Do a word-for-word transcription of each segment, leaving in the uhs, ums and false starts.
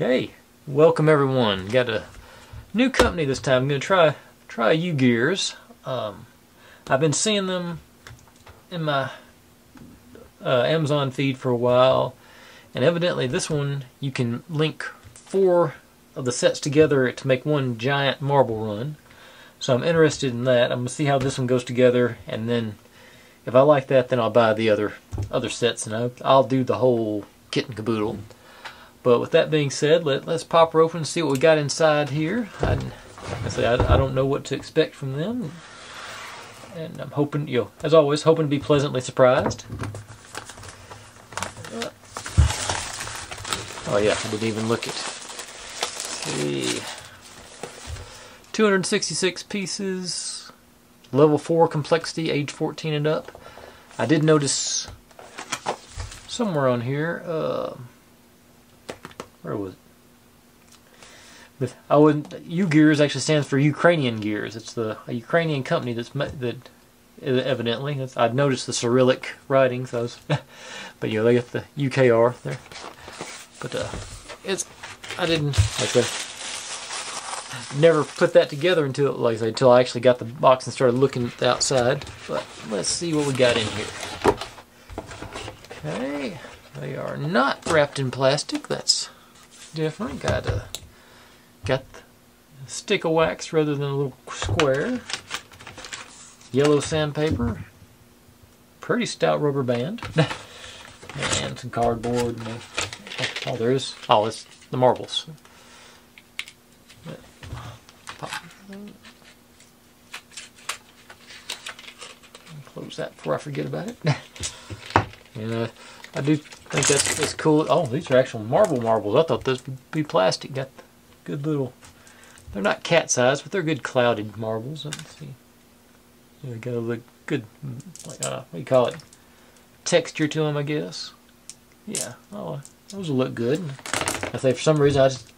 Okay, welcome everyone. Got a new company this time. I'm going to try try UGears. Um, I've been seeing them in my uh, Amazon feed for a while, and evidently this one you can link four of the sets together to make one giant marble run. So I'm interested in that. I'm going to see how this one goes together, and then if I like that, then I'll buy the other other sets, and I'll, I'll do the whole kit and caboodle. But with that being said, let, let's pop her open and see what we got inside here. I, like I, say, I, I don't know what to expect from them. And I'm hoping, you know, as always, hoping to be pleasantly surprised. Oh yeah, I didn't even look at it. See. two hundred sixty-six pieces. Level four complexity, age fourteen and up. I did notice somewhere on here... Uh, Where was it? Oh, UGears actually stands for Ukrainian Gears. It's the a Ukrainian company that's that evidently. That's, I'd noticed the Cyrillic writing, so I was, but you know they got the U K R there. But uh, it's I didn't like I said, never put that together until like I said, until I actually got the box and started looking at the outside. But let's see what we got in here. Okay, they are not wrapped in plastic. That's different. Got a got a stick of wax rather than a little square. Yellow sandpaper. Pretty stout rubber band. And some cardboard. And all there is. Oh, it's the marbles. Close that before I forget about it. And uh, I do think that's, that's cool. Oh, these are actual marble marbles. I thought those would be plastic. Got good little, they're not cat-sized, but they're good clouded marbles. Let's see. They got a look good, like, uh, what do you call it? Texture to them, I guess. Yeah, oh, those will look good. I say for some reason I just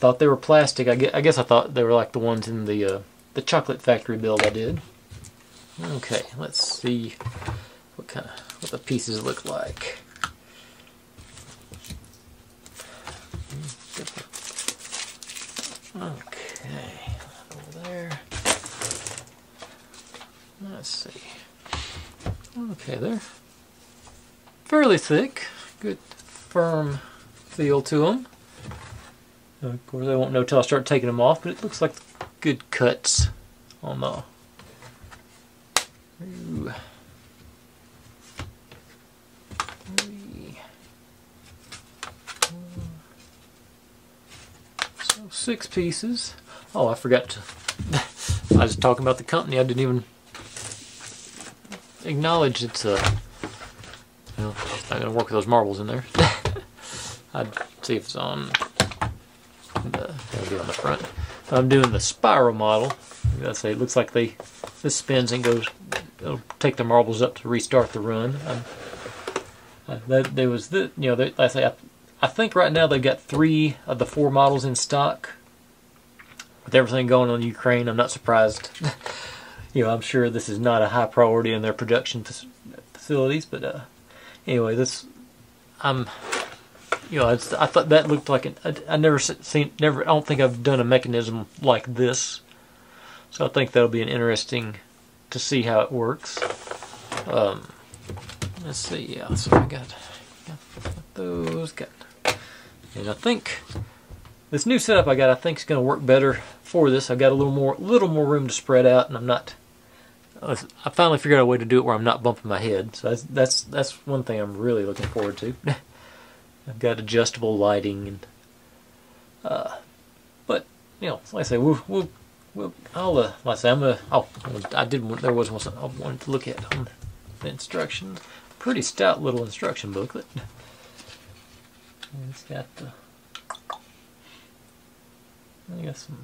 thought they were plastic. I guess, I guess I thought they were like the ones in the, uh, the chocolate factory build I did. Okay, let's see what kind of, what the pieces look like. Okay, over there. Let's see. Okay, they're fairly thick, good firm feel to them. Of course, I won't know till I start taking them off, but it looks like good cuts on the. Ooh. Six pieces. Oh, I forgot to. I was talking about the company. I didn't even acknowledge it's a. Well, it's not gonna work with those marbles in there. I'd see if it's on. The, that'll be on the front. I'm doing the spiral model. I gotta say, it looks like they this spins and goes. It'll take the marbles up to restart the run. I, that there was the you know they, I say. I, I think right now they've got three of the four models in stock. With everything going on in Ukraine, I'm not surprised. you know, I'm sure this is not a high priority in their production facilities, but uh, anyway, this, I'm, you know, I, just, I thought that looked like an, I, I never seen, never, I don't think I've done a mechanism like this, so I think that'll be an interesting to see how it works. Um, let's see, yeah, so I got, got those, got. And I think this new setup I got, I think is going to work better for this. I've got a little more, little more room to spread out, and I'm not. I finally figured out a way to do it where I'm not bumping my head. So that's that's, that's one thing I'm really looking forward to. I've got adjustable lighting, and uh, but you know, like I say, we'll we'll, we'll I'll uh, like I say, I'm gonna. Oh, I did. There was one I wanted to look at on the instruction. Pretty stout little instruction booklet. It's got the. I got some.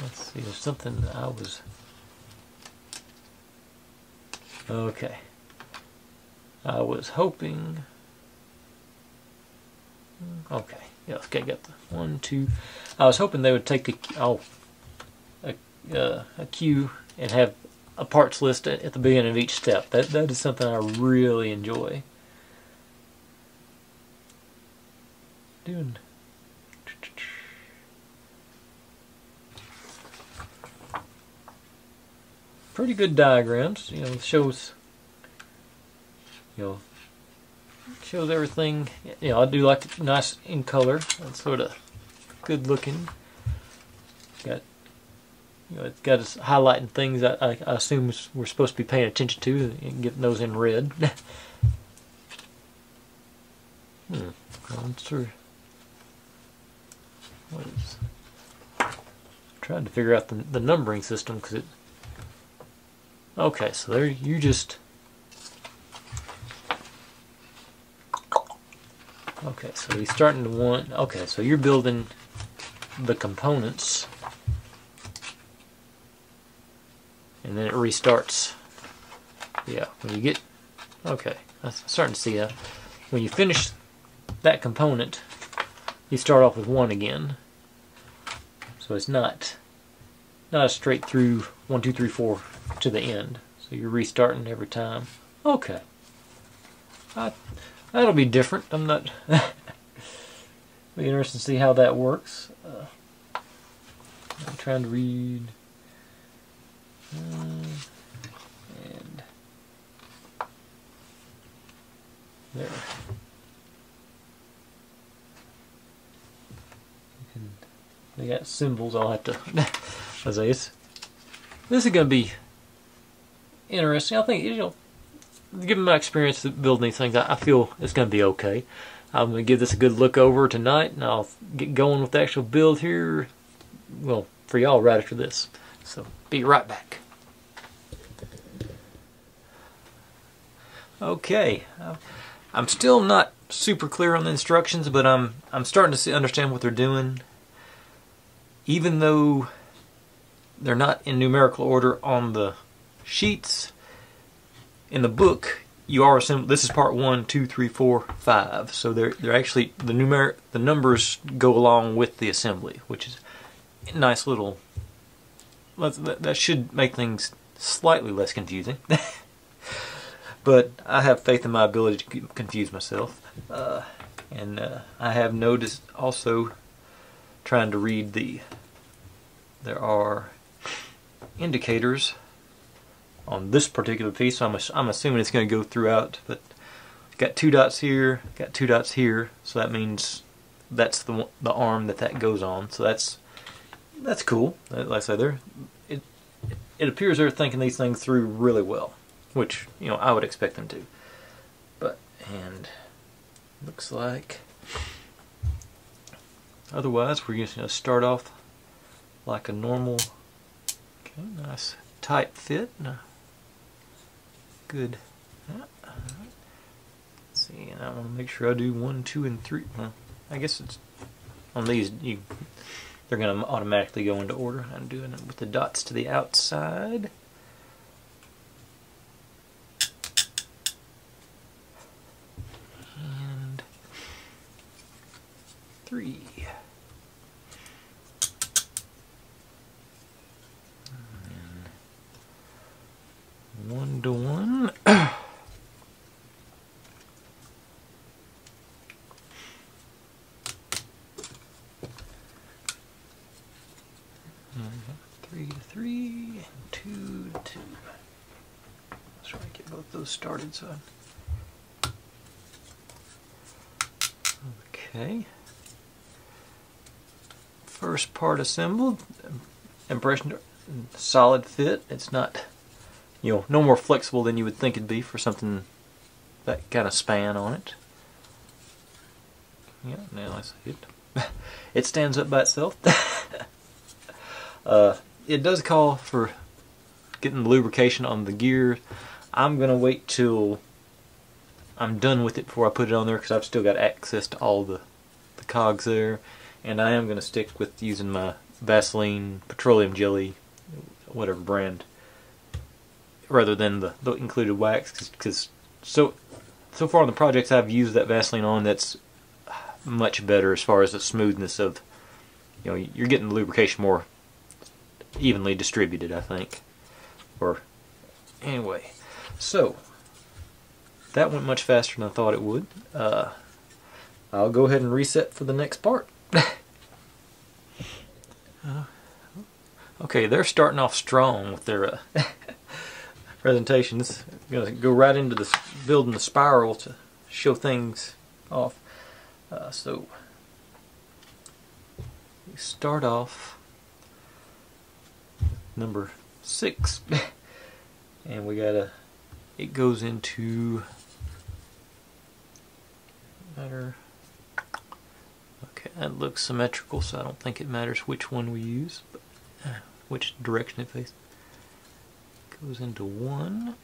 Let's see, there's something I was. Okay. I was hoping. Okay. Yeah. Okay. Got the one, two. I was hoping they would take the oh, a uh, a cue and have. A parts list at the beginning of each step. That that is something I really enjoy. doing? Pretty good diagrams, you know, shows, you know, shows everything. You know, I do like it nice in color and sort of good looking. Got, you know, it's got us highlighting things that I, I assume we're supposed to be paying attention to and getting those in red. hmm, going through. What is? I'm trying to figure out the, the numbering system because it. Okay, so there you just. Okay, so he's starting to want. Okay, so you're building the components, and then it restarts. Yeah, when you get. Okay, I'm starting to see that. When you finish that component, you start off with one again. So it's not not a straight through one, two, three, four to the end. So you're restarting every time. Okay. I, that'll be different. I'm not. Be interesting to see how that works. Uh, I'm trying to read. Uh, and there. They got symbols. I'll have to. I say it's. This is going to be interesting. I think, you know, given my experience building these things, I, I feel it's going to be okay. I'm going to give this a good look over tonight, and I'll get going with the actual build here. Well, for y'all right after this. So be right back. Okay, I'm still not super clear on the instructions, but I'm I'm starting to see, understand what they're doing. Even though they're not in numerical order on the sheets, in the book you are assembled. This is part one, two, three, four, five. So they're they're actually the numeric the numbers go along with the assembly, which is a nice little. That should make things slightly less confusing. But I have faith in my ability to confuse myself, uh, and uh, I have noticed also trying to read the. There are indicators on this particular piece, so I'm, I'm assuming it's going to go throughout, but got two dots here, got two dots here, so that means that's the the arm that that goes on, so that's that's cool. Like I said, there it it appears they're thinking these things through really well, which, you know, I would expect them to. But and looks like otherwise we're just going to start off like a normal, okay, nice tight fit, good. Let's see, and I want to make sure I do one, two, and three. Well, I guess it's on these. You, they're going to automatically go into order. I'm doing it with the dots to the outside. And three. One to one. Three to three and two to two. Let's try to get both those started, son. Okay. First part assembled. Impression solid fit. It's not, you know, no more flexible than you would think it'd be for something that kind of span on it. Yeah, now I see it. It stands up by itself. uh, it does call for getting the lubrication on the gear. I'm going to wait till I'm done with it before I put it on there because I've still got access to all the, the cogs there. And I am going to stick with using my Vaseline petroleum jelly, whatever brand, rather than the, the included wax, because so so far in the projects I've used that Vaseline on, that's much better as far as the smoothness of, you know, you're getting the lubrication more evenly distributed, I think. Or anyway, so that went much faster than I thought it would. Uh, I'll go ahead and reset for the next part. uh, okay, they're starting off strong with their uh, presentation. This is going to go right into this, building the spiral to show things off. Uh, so, we start off number six, and we got a, it goes into matter. Okay, that looks symmetrical, so I don't think it matters which one we use, but uh, which direction it faces. Goes into one.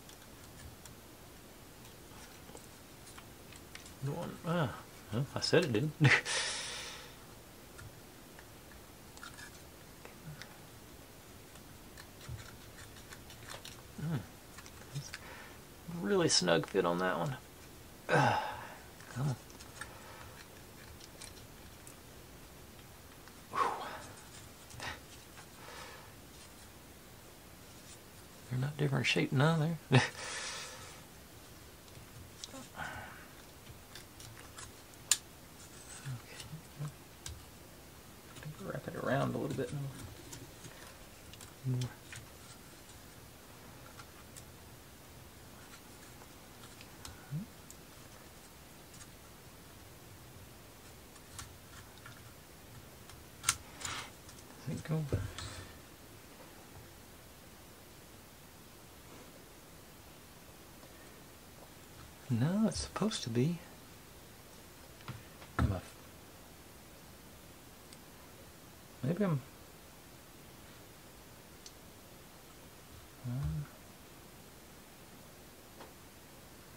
One. Ah, well, I said it didn't. mm. Really snug fit on that one. Uh, come on. They're not different shape none there. Okay. Wrap it around a little bit more. Does it go? No, it's supposed to be. Am I... Maybe I'm... Um,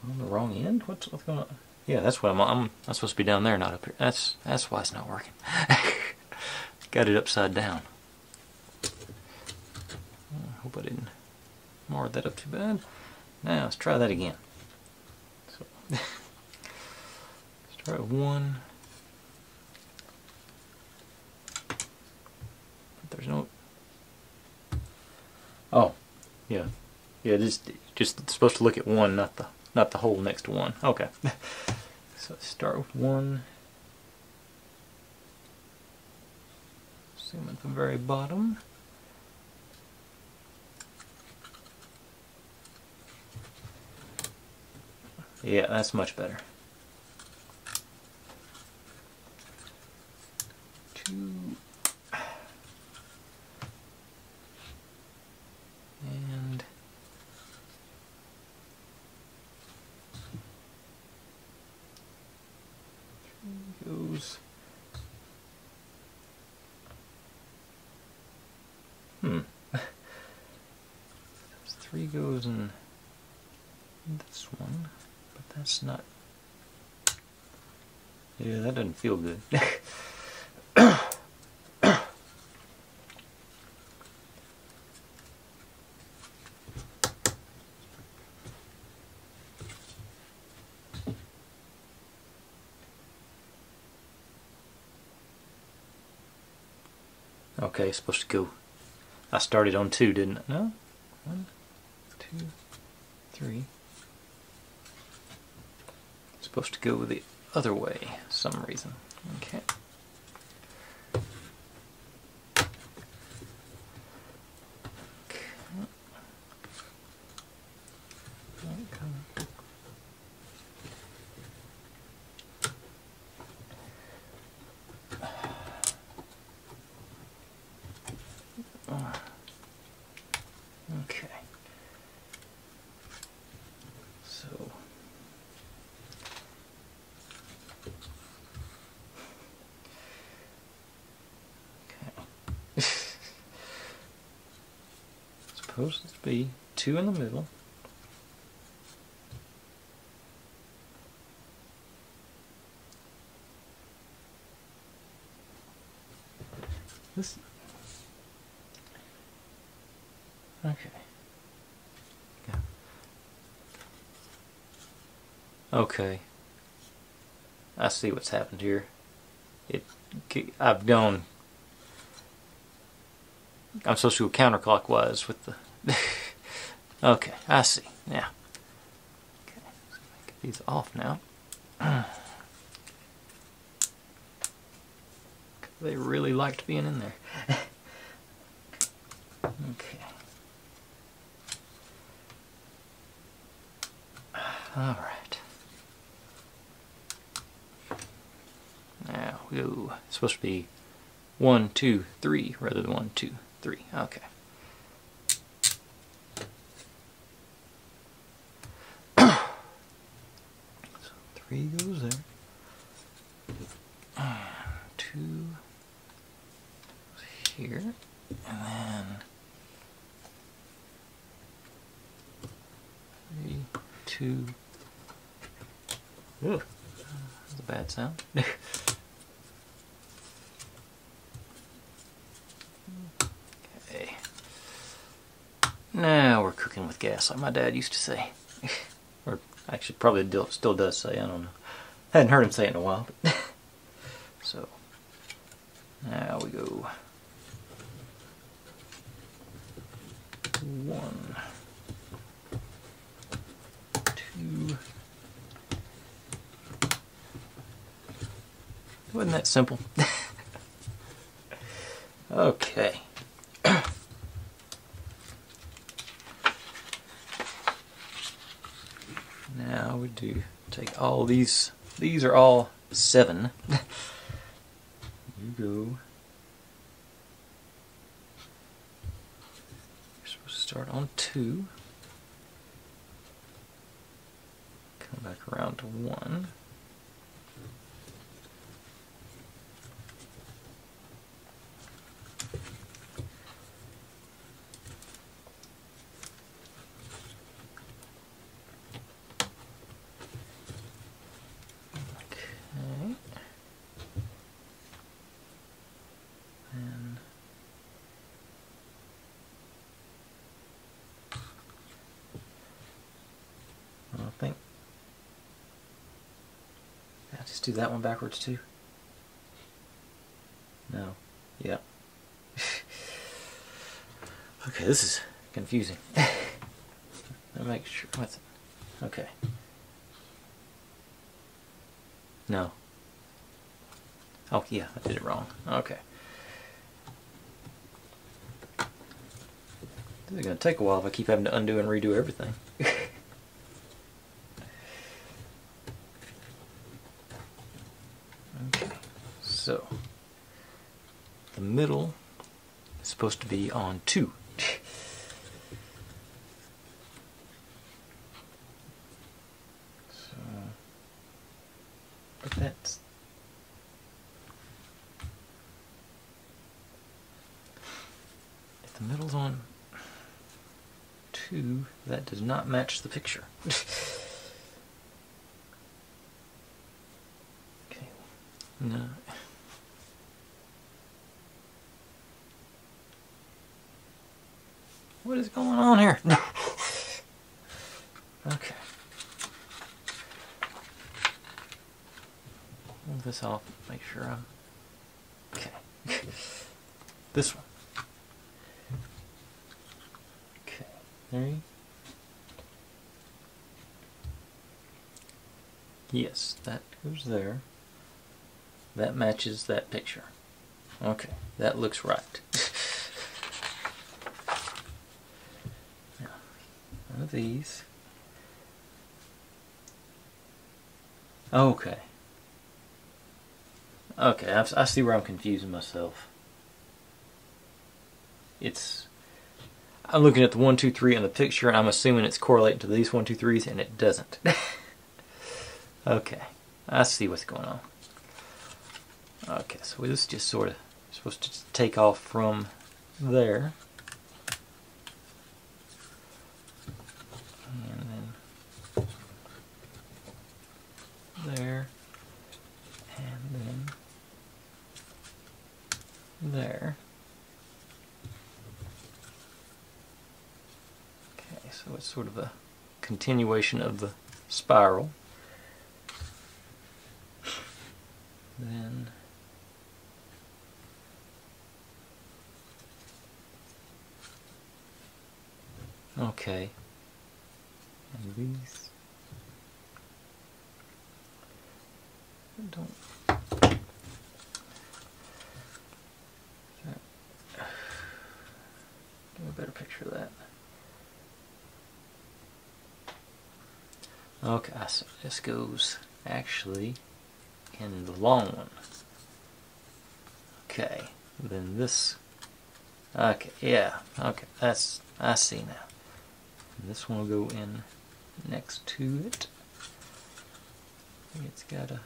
on the wrong end? What's, what's going on? Yeah, that's what I'm, I'm... I'm supposed to be down there, not up here. That's, that's why it's not working. Got it upside down. I hope I didn't mar that up too bad. Now, let's try that again. Start with one. There's no. Oh, yeah, yeah. Just, just it's supposed to look at one, not the, not the whole next one. Okay. So start with one. Zoom at the very bottom. Yeah, that's much better. Two. And three goes. Hmm. Three goes in this one. That's not... Yeah, that doesn't feel good. Okay, it's supposed to go... I started on two, didn't I? No? One, two, three... Supposed to go the other way for some reason. Okay. Supposed to be two in the middle. This. Okay. Yeah. Okay. I see what's happened here. It. I've gone. I'm supposed to go counterclockwise with the. Okay, I see. Yeah. Okay, so I get these off now. They really liked being in there. Okay. All right. Now, ooh, it's supposed to be one, two, three, rather than one, two, three. Okay. So three goes there. Uh, two goes here. And then three, two. Ooh, that's a bad sound. Okay. Now we're cooking with gas, like my dad used to say. Or actually, probably still does say, I don't know. I hadn't heard him say it in a while. But so, now we go. One. Two. Wasn't that simple? Okay. Now we do take all these. These are all seven. You go. You're supposed to start on two. Come back around to one. Just do that one backwards too. No. Yeah. Okay, this is confusing. Let me make sure. What's it? Okay. No. Oh yeah, I did it wrong. Okay. This is gonna take a while if I keep having to undo and redo everything. So, the middle is supposed to be on two. So, but that's... If the middle's on two, that does not match the picture. Okay, no. What is going on here? Okay. Move this off, make sure I'm... Okay. This one. Okay. Three. Yes, that goes there. That matches that picture. Okay, that looks right. Of these. Okay. Okay, I, I see where I'm confusing myself. It's... I'm looking at the one, two, three in the picture, and I'm assuming it's correlating to these one, two, threes, and it doesn't. Okay. I see what's going on. Okay, so this is just sort of supposed to take off from there. There, and then there. Okay, so it's sort of a continuation of the spiral. Then okay, and these don't Okay, so this goes actually in the long one. Okay, then this. Okay, yeah, okay, that's, I see now. This one will go in next to it. It's got a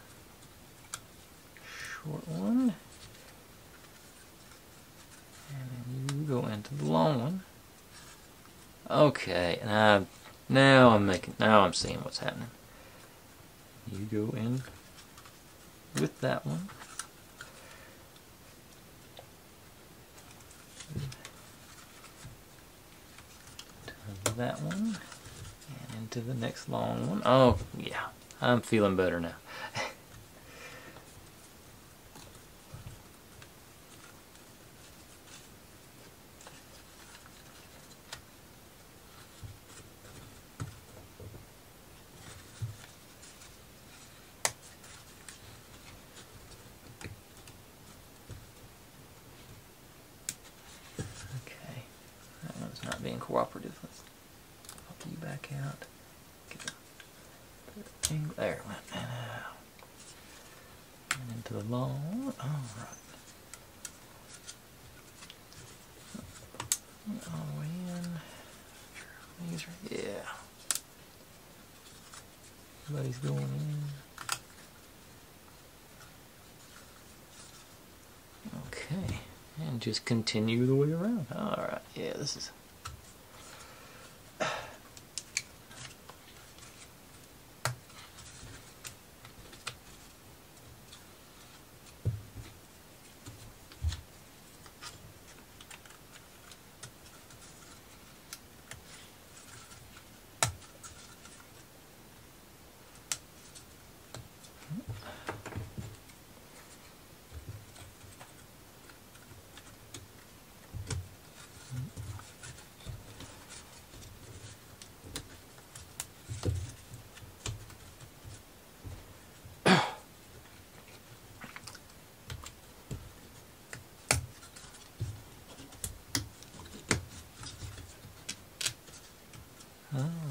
short one. And then you go into the long one. Okay, and I, now I'm making, now I'm seeing what's happening. You go in with that one. Into that one. And into the next long one. Oh, yeah. I'm feeling better now. Okay, that one's not being cooperative. Let's pop you back out. There it went, and out. And into the long. Alright. All the way in. These are, yeah. Everybody's going in. Okay. And just continue the way around. Alright, yeah, this is.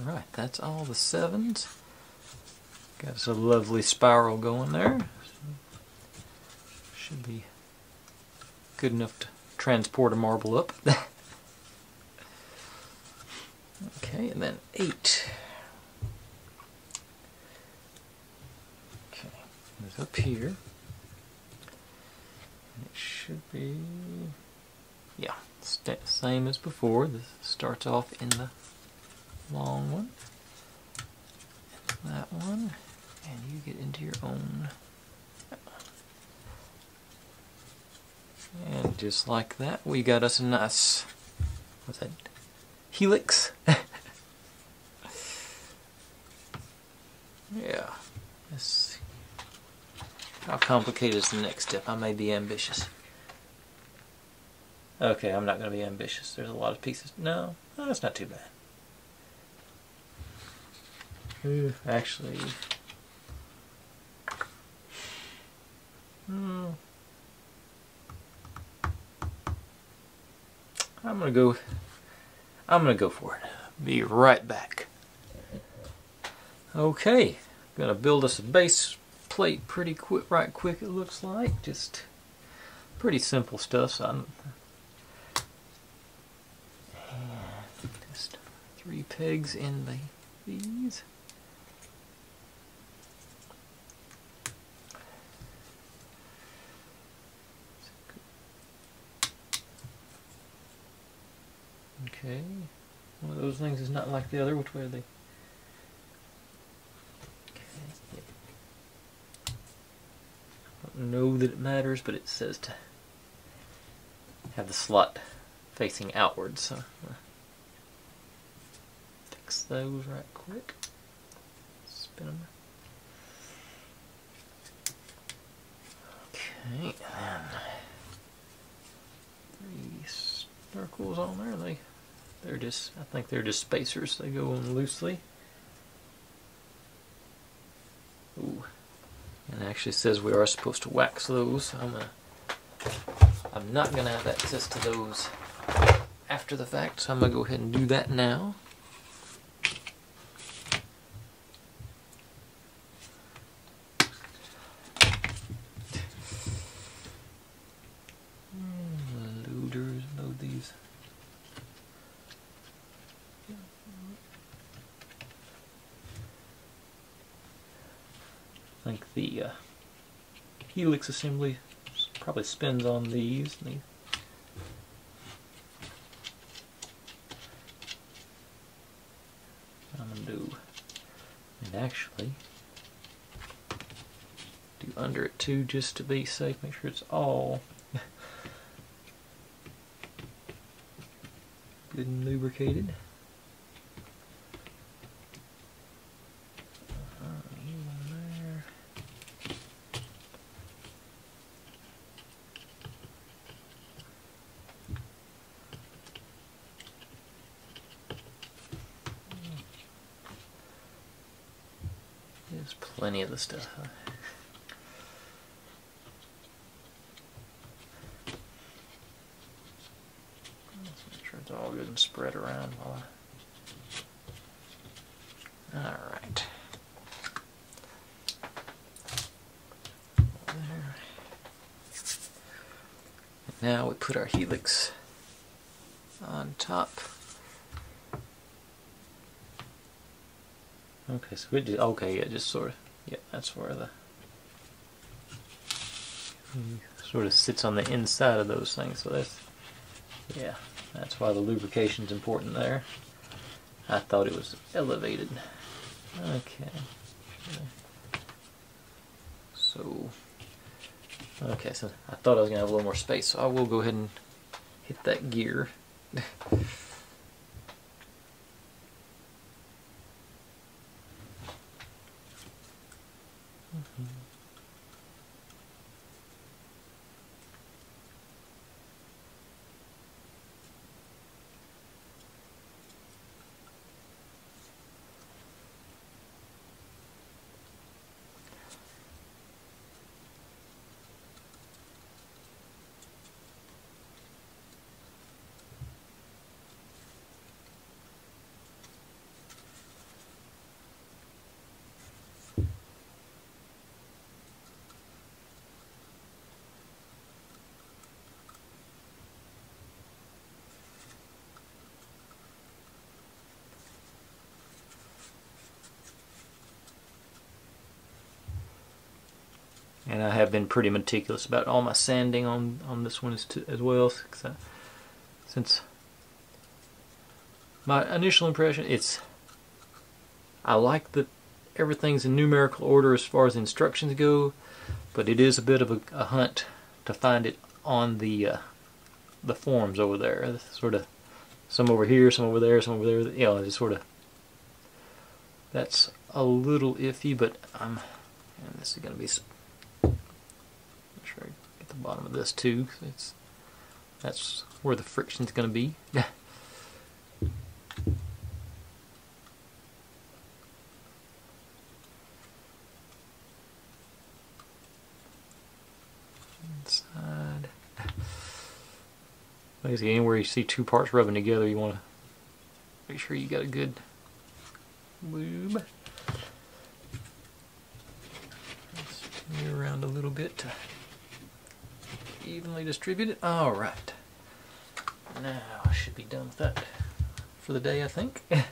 Alright, that's all the sevens. Got us a lovely spiral going there. Should be good enough to transport a marble up. Okay, and then eight. Okay, it's up here. And it should be, yeah, same as before. This starts off in the long one, that one, and you get into your own, and just like that, we got us a nice, what's that, helix. Yeah, let's see how complicated is the next step. I may be ambitious. Okay, I'm not going to be ambitious. There's a lot of pieces. No, no, that's not too bad. Actually, hmm, I'm gonna go. I'm gonna go for it. Be right back. Okay, gonna build us a base plate pretty quick. Right quick, it looks like. Just pretty simple stuff. So I'm just three pegs in the these. Okay, one of those things is not like the other. Which way are they? Okay. I don't know that it matters, but it says to have the slot facing outward, so I'll fix those right quick. Spin them. Okay, and three circles on there. They. They're just, I think they're just spacers. They go on loosely. Ooh. And it actually says we are supposed to wax those. So I'm, gonna, I'm not going to have access to those after the fact, so I'm going to go ahead and do that now. I think the uh, helix assembly probably spins on these. And they I'm going to do, and actually do under it too, just to be safe, make sure it's all good and lubricated. There's plenty of the stuff. Huh? Let's make sure it's all good and spread around while I... Alright. There. And now we put our helix on top. Okay, so we just, okay, yeah, just sort of, yeah, that's where the, sort of sits on the inside of those things, so that's, yeah, that's why the lubrication's important there. I thought it was elevated. Okay. So, okay, so I thought I was going to have a little more space, so I will go ahead and hit that gear. And I have been pretty meticulous about all my sanding on, on this one as, to, as well. Cause I, since my initial impression, it's I like that everything's in numerical order as far as instructions go, but it is a bit of a, a hunt to find it on the uh, the forms over there. Sort of some over here, some over there, some over there. You know, it's sort of that's a little iffy, but I'm and this is going to be. The bottom of this too. It's that's where the friction's going to be. Inside. Basically, anywhere you see two parts rubbing together, you want to make sure you got a good lube. Spin it around a little bit to evenly distributed. All right, now I should be done with that for the day, I think. Okay.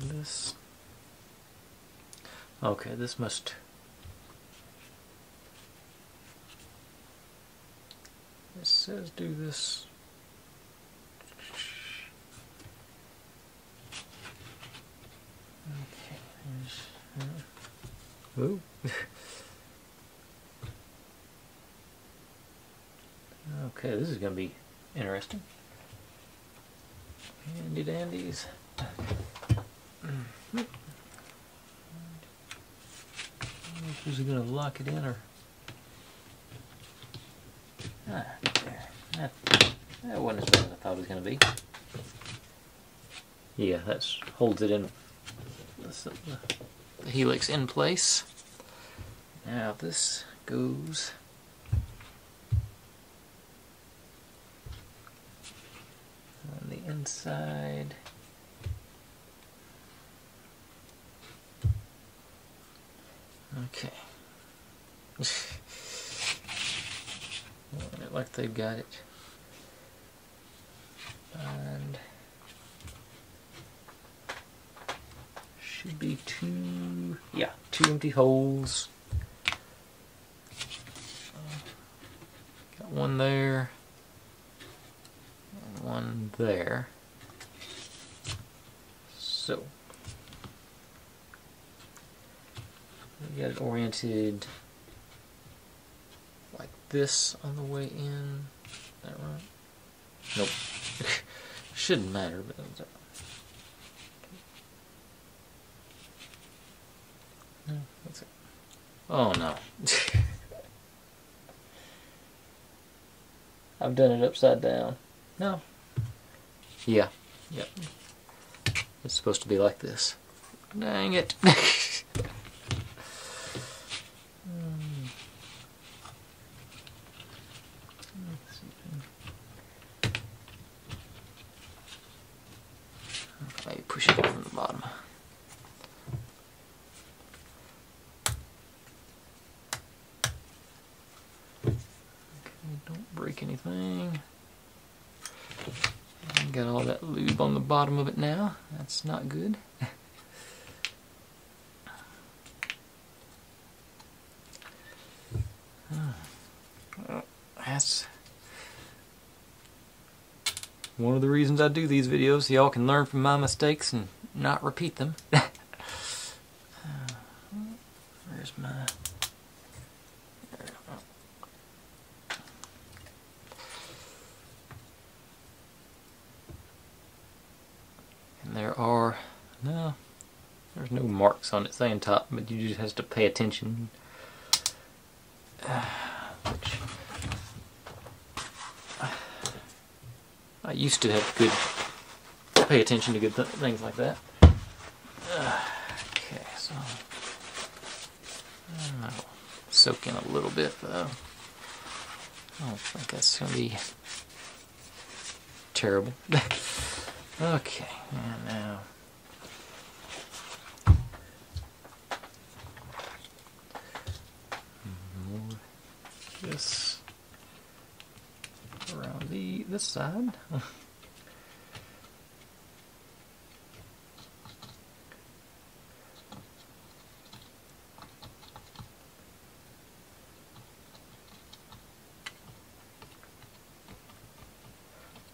This. Okay, this must. It says do this. Ooh. Okay, this is going to be interesting. Handy dandies. Mm-hmm. Is it going to lock it in or? Ah, there. That, that wasn't as bad as I thought it was going to be. Yeah, that holds it in. That's the, the helix in place. Now this goes on the inside. Okay. Like they've got it. And should be two, yeah, two empty holes. Got one there, and one there. So, we got it oriented like this on the way in. Is that right? Nope. Shouldn't matter, but that was that. No, that's it. Oh no. I've done it upside down. No. Yeah. Yep. It's supposed to be like this. Dang it. Maybe push it up from the bottom. Anything. And got all that lube on the bottom of it now. That's not good. uh, that's one of the reasons I do these videos, so y'all can learn from my mistakes and not repeat them. uh, where's my... There are, no, there's no marks on it saying top, but you just have to pay attention. Uh, which, uh, I used to have good, pay attention to good th things like that. Uh, okay, so, I don't know, soak in a little bit though. I don't think that's going to be terrible. Okay, and now move this around the this side.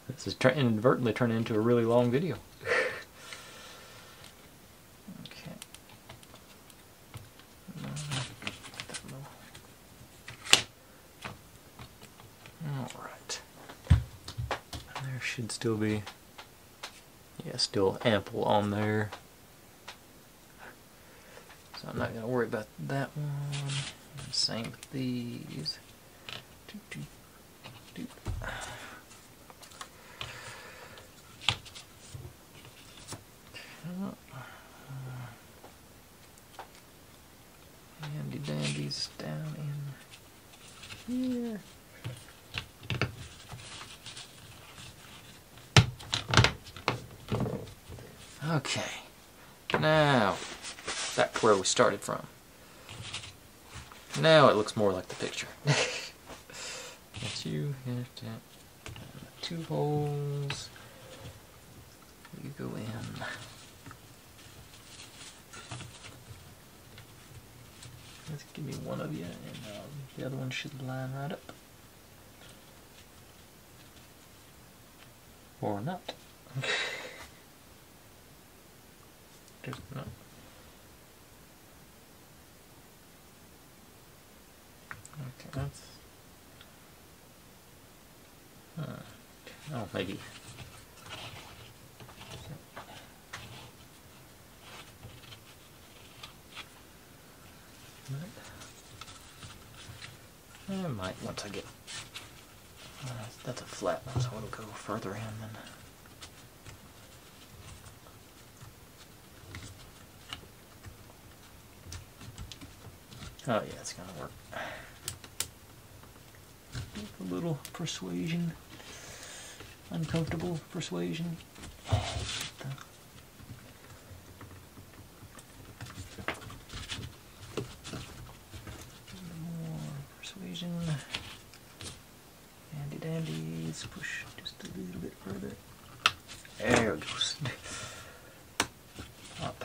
This is inadvertently turning into a really long video. Okay. Alright. There should still be, yeah, still ample on there. So I'm not going to worry about that one. Same with these. Doop, doop, doop. Handy dandies down in here. Okay, now back to where we started from. Now it looks more like the picture. That's you, and the two holes. You go in. Let's give me one of you, and um, the other one should line right up. Or not. Just not. Okay, that's... Huh. Oh, maybe. I might, once I get, uh, that's a flat one, so it'll go further in than, oh yeah, it's gonna work. With a little persuasion, uncomfortable persuasion. Handy dandies, push just a little bit further. There it goes. Up.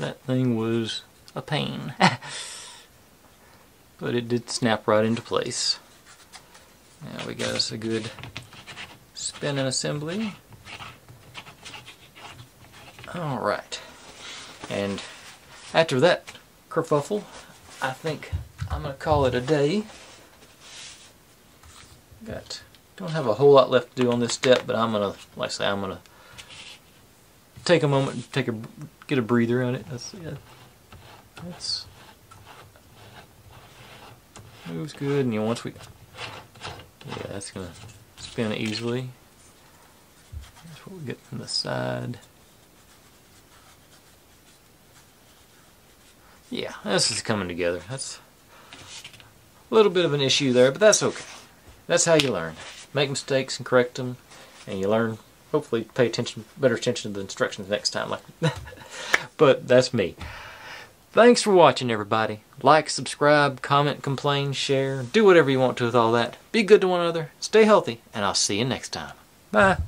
That thing was a pain. But it did snap right into place. Now we got us a good spinning assembly. Alright. And after that kerfuffle, I think I'm going to call it a day. Got, don't have a whole lot left to do on this step, but I'm going to, like I say, I'm going to take a moment, take a, get a breather on it. That's it. That's, moves good, and you know, once we, yeah, that's going to spin easily. That's what we get from the side. Yeah, this is coming together. That's a little bit of an issue there, but that's okay. That's how you learn. Make mistakes and correct them, and you learn. Hopefully, pay attention, better attention to the instructions next time. Like, but that's me. Thanks for watching, everybody. Like, subscribe, comment, complain, share. Do whatever you want to with all that. Be good to one another. Stay healthy, and I'll see you next time. Bye.